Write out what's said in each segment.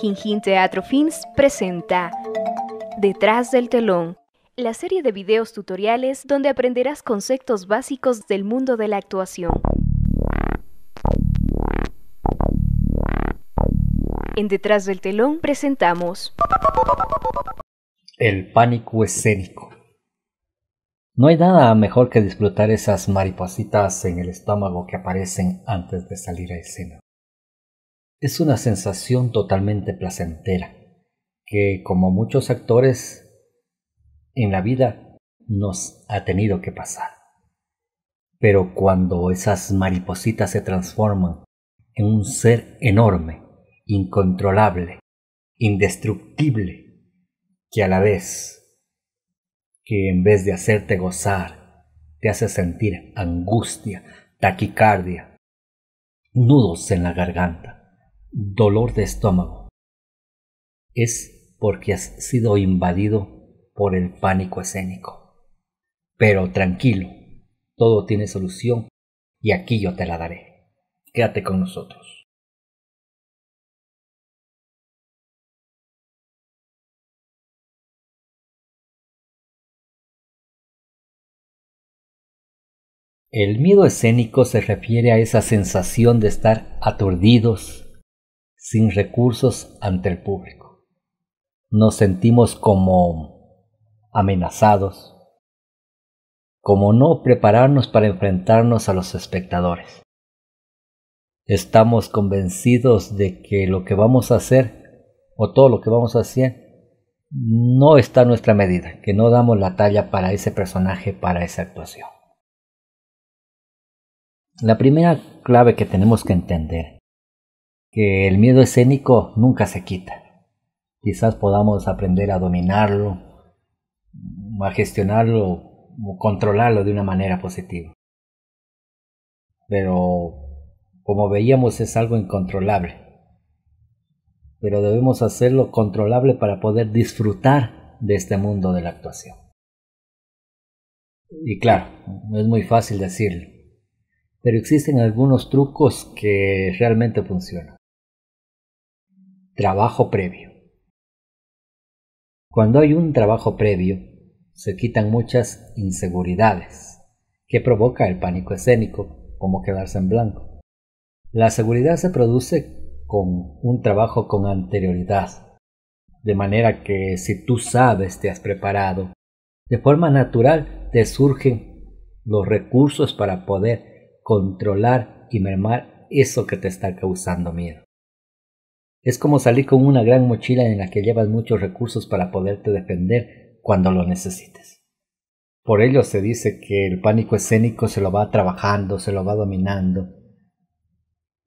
Jingin Teatro Films presenta Detrás del Telón, la serie de videos tutoriales donde aprenderás conceptos básicos del mundo de la actuación. En Detrás del Telón presentamos El Pánico Escénico. No hay nada mejor que disfrutar esas maripositas en el estómago que aparecen antes de salir a escena. Es una sensación totalmente placentera, que como muchos actores en la vida nos ha tenido que pasar. Pero cuando esas maripositas se transforman en un ser enorme, incontrolable, indestructible, que a la vez, que en vez de hacerte gozar, te hace sentir angustia, taquicardia, nudos en la garganta, dolor de estómago, es porque has sido invadido por el pánico escénico. Pero tranquilo, todo tiene solución y aquí yo te la daré. Quédate con nosotros. El miedo escénico se refiere a esa sensación de estar aturdidos, sin recursos ante el público. Nos sentimos como amenazados, como no prepararnos para enfrentarnos a los espectadores. Estamos convencidos de que lo que vamos a hacer, o todo lo que vamos a hacer, no está a nuestra medida, que no damos la talla para ese personaje, para esa actuación. La primera clave que tenemos que entender, que el miedo escénico nunca se quita. Quizás podamos aprender a dominarlo, a gestionarlo o controlarlo de una manera positiva. Pero, como veíamos, es algo incontrolable. Pero debemos hacerlo controlable para poder disfrutar de este mundo de la actuación. Y claro, es muy fácil decirlo, pero existen algunos trucos que realmente funcionan. Trabajo previo. Cuando hay un trabajo previo, se quitan muchas inseguridades que provoca el pánico escénico, como quedarse en blanco. La seguridad se produce con un trabajo con anterioridad, de manera que si tú sabes, te has preparado, de forma natural te surgen los recursos para poder controlar y mermar eso que te está causando miedo. Es como salir con una gran mochila en la que llevas muchos recursos para poderte defender cuando lo necesites. Por ello se dice que el pánico escénico se lo va trabajando, se lo va dominando.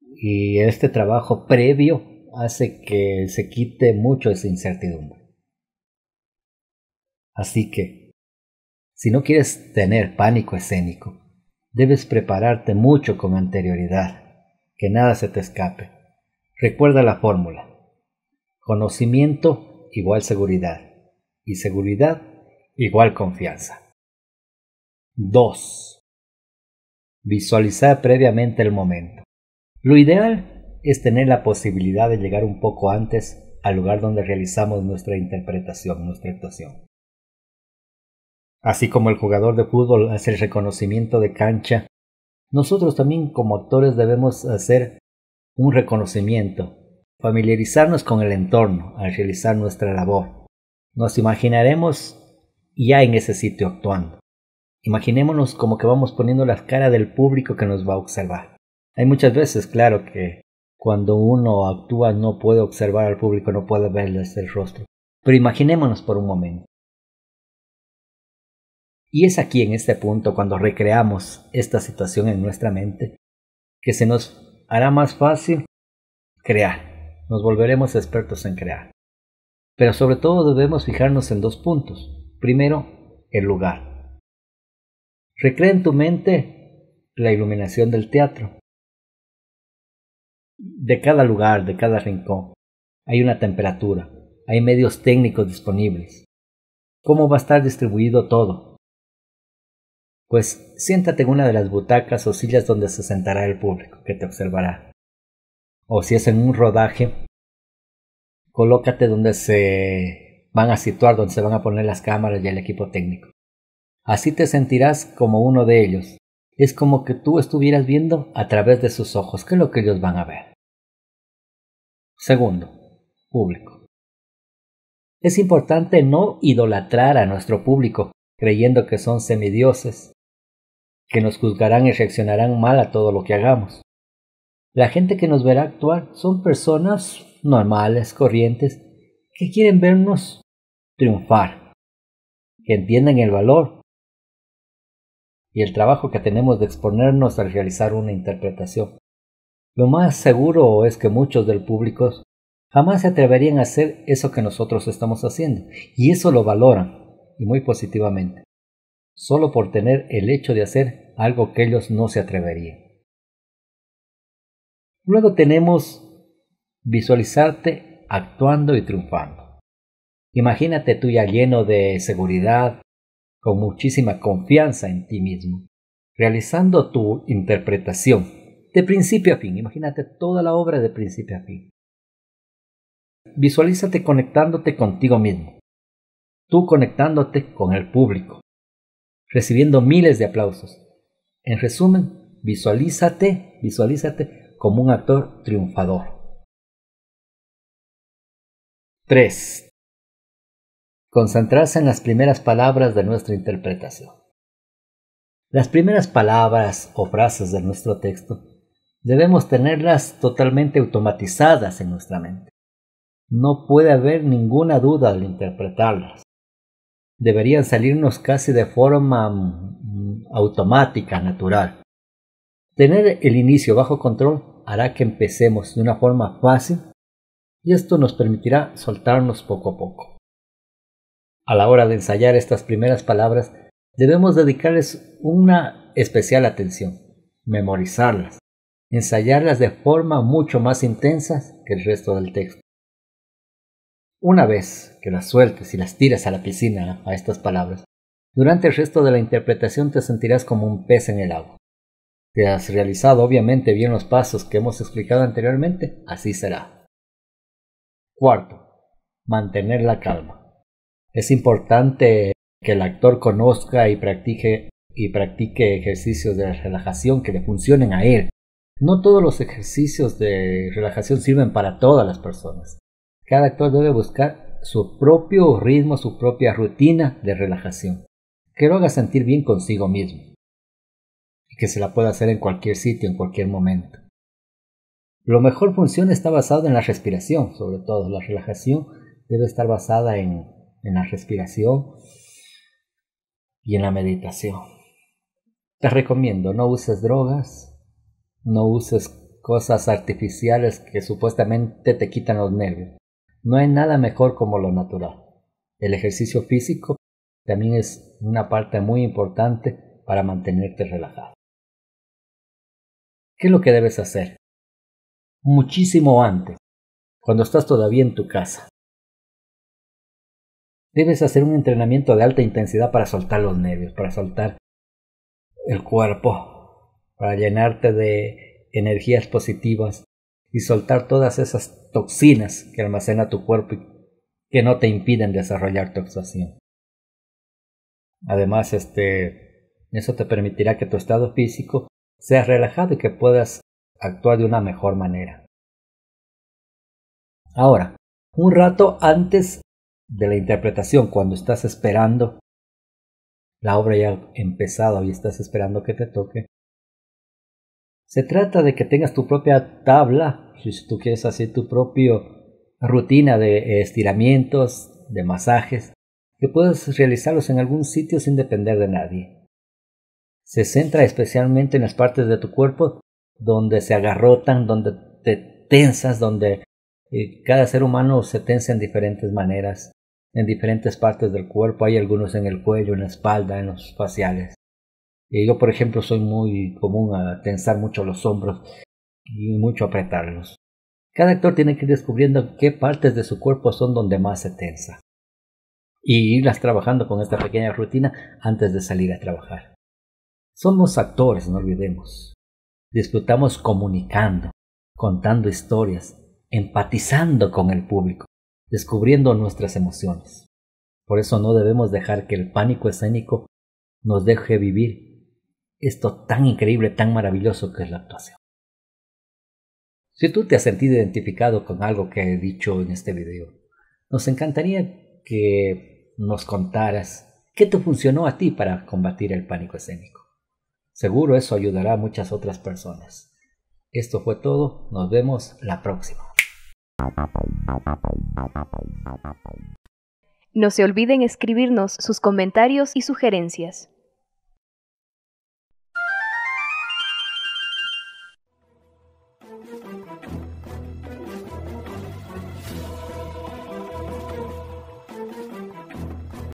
Y este trabajo previo hace que se quite mucho esa incertidumbre. Así que, si no quieres tener pánico escénico, debes prepararte mucho con anterioridad, que nada se te escape. Recuerda la fórmula: conocimiento igual seguridad y seguridad igual confianza. 2. Visualizar previamente el momento. Lo ideal es tener la posibilidad de llegar un poco antes al lugar donde realizamos nuestra interpretación, nuestra actuación. Así como el jugador de fútbol hace el reconocimiento de cancha, nosotros también como actores debemos hacer un reconocimiento, familiarizarnos con el entorno al realizar nuestra labor. Nos imaginaremos ya en ese sitio actuando. Imaginémonos como que vamos poniendo la cara del público que nos va a observar. Hay muchas veces, claro, que cuando uno actúa no puede observar al público, no puede verles el rostro. Pero imaginémonos por un momento. Y es aquí en este punto, cuando recreamos esta situación en nuestra mente, que se nos hará más fácil crear. Nos volveremos expertos en crear. Pero sobre todo debemos fijarnos en dos puntos. Primero, el lugar. Recrea en tu mente la iluminación del teatro. De cada lugar, de cada rincón, hay una temperatura, hay medios técnicos disponibles. ¿Cómo va a estar distribuido todo? Pues siéntate en una de las butacas o sillas donde se sentará el público que te observará. O si es en un rodaje, colócate donde se van a situar, donde se van a poner las cámaras y el equipo técnico. Así te sentirás como uno de ellos. Es como que tú estuvieras viendo a través de sus ojos, que es lo que ellos van a ver. Segundo, público. Es importante no idolatrar a nuestro público, creyendo que son semidioses, que nos juzgarán y reaccionarán mal a todo lo que hagamos. La gente que nos verá actuar son personas normales, corrientes, que quieren vernos triunfar, que entienden el valor y el trabajo que tenemos de exponernos al realizar una interpretación. Lo más seguro es que muchos del público jamás se atreverían a hacer eso que nosotros estamos haciendo, y eso lo valoran, y muy positivamente, solo por tener el hecho de hacer algo que ellos no se atreverían. Luego tenemos visualizarte actuando y triunfando. Imagínate tú ya lleno de seguridad, con muchísima confianza en ti mismo, realizando tu interpretación de principio a fin. Imagínate toda la obra de principio a fin. Visualízate conectándote contigo mismo, tú conectándote con el público, recibiendo miles de aplausos. En resumen, visualízate como un actor triunfador. 3. Concentrarse en las primeras palabras de nuestra interpretación. Las primeras palabras o frases de nuestro texto debemos tenerlas totalmente automatizadas en nuestra mente. No puede haber ninguna duda al interpretarlas. Deberían salirnos casi de forma automática, natural. Tener el inicio bajo control hará que empecemos de una forma fácil y esto nos permitirá soltarnos poco a poco. A la hora de ensayar estas primeras palabras, debemos dedicarles una especial atención, memorizarlas, ensayarlas de forma mucho más intensa que el resto del texto. Una vez que las sueltes y las tiras a la piscina a estas palabras, durante el resto de la interpretación te sentirás como un pez en el agua. Si has realizado obviamente bien los pasos que hemos explicado anteriormente, así será. Cuarto, mantener la calma. Es importante que el actor conozca y practique ejercicios de relajación que le funcionen a él. No todos los ejercicios de relajación sirven para todas las personas. Cada actor debe buscar su propio ritmo, su propia rutina de relajación, que lo haga sentir bien consigo mismo y que se la pueda hacer en cualquier sitio, en cualquier momento. La mejor función está basada en la respiración, sobre todo. La relajación debe estar basada en la respiración y en la meditación. Te recomiendo, no uses drogas, no uses cosas artificiales que supuestamente te quitan los nervios. No hay nada mejor como lo natural. El ejercicio físico también es una parte muy importante para mantenerte relajado. ¿Qué es lo que debes hacer? Muchísimo antes, cuando estás todavía en tu casa, debes hacer un entrenamiento de alta intensidad para soltar los nervios, para soltar el cuerpo, para llenarte de energías positivas y soltar todas esas toxinas que almacena tu cuerpo y que no te impiden desarrollar tu actuación. Además, eso te permitirá que tu estado físico sea relajado y que puedas actuar de una mejor manera. Ahora, un rato antes de la interpretación, cuando estás esperando, la obra ya ha empezado y estás esperando que te toque, se trata de que tengas tu propia tabla, si tú quieres hacer tu propia rutina de estiramientos, de masajes, que puedas realizarlos en algún sitio sin depender de nadie. Se centra especialmente en las partes de tu cuerpo donde se agarrotan, donde te tensas, donde cada ser humano se tensa en diferentes maneras, en diferentes partes del cuerpo. Hay algunos en el cuello, en la espalda, en los faciales. Yo, por ejemplo, soy muy común a tensar mucho los hombros y mucho apretarlos. Cada actor tiene que ir descubriendo qué partes de su cuerpo son donde más se tensa y irlas trabajando con esta pequeña rutina antes de salir a trabajar. Somos actores, no olvidemos. Disfrutamos comunicando, contando historias, empatizando con el público. descubriendo nuestras emociones. Por eso no debemos dejar que el pánico escénico nos deje vivir esto tan increíble, tan maravilloso que es la actuación. Si tú te has sentido identificado con algo que he dicho en este video, nos encantaría que nos contaras qué te funcionó a ti para combatir el pánico escénico. Seguro eso ayudará a muchas otras personas. Esto fue todo, nos vemos la próxima. No se olviden escribirnos sus comentarios y sugerencias.